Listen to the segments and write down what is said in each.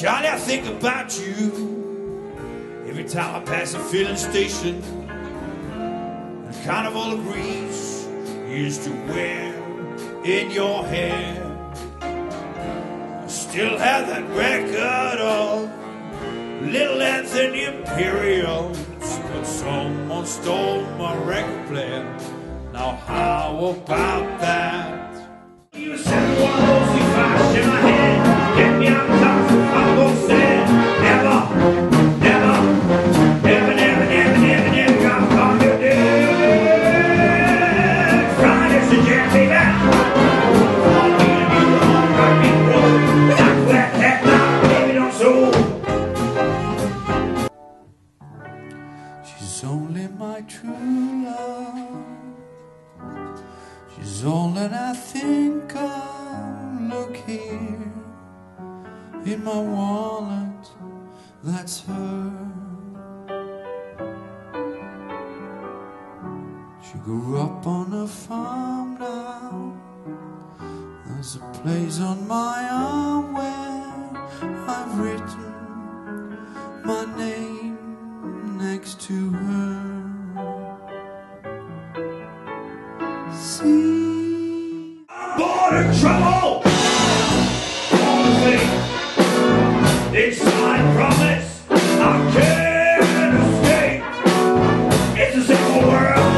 Charlie, I think about you every time I pass a filling station. And carnival of grease used to wear in your hair. I still have that record of Little Anthony and the Imperials, but someone stole my record player. Now how about that? You said 105 in my head, get me out of town, so I'm gonna say never. She's only my true love. She's all that I think of. Look here, in my wallet, that's her. She grew up on a farm now. There's a place on my arm where I've written my name next to her. See, I'm bored of trouble. All the thing inside, promise I can't escape. It's a simple world,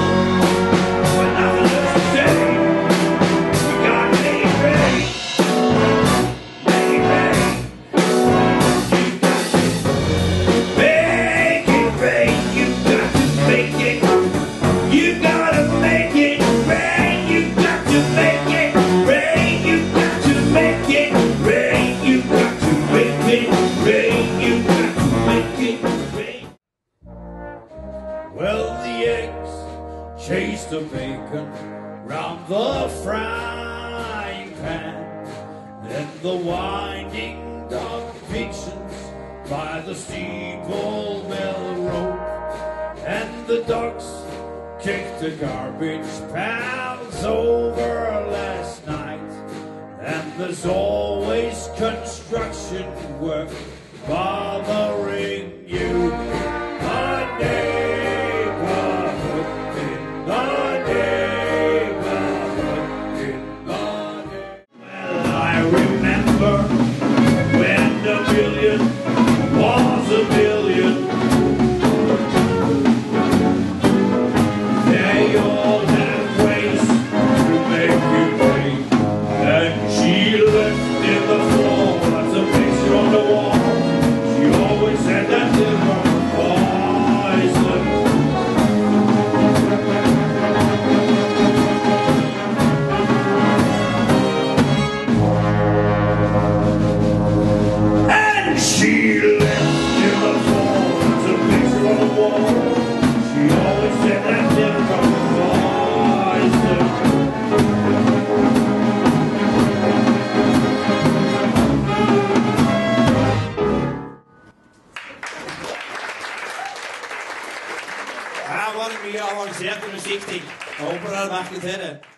but nothing looks the same. We got chase the bacon round the frying pan, then the winding dog patience by the steeple bell rope, and the ducks kicked the garbage pails over last night, and there's always construction work bothering you. Ja, det var mye avansert musikk. Jeg håper dere har merket til det.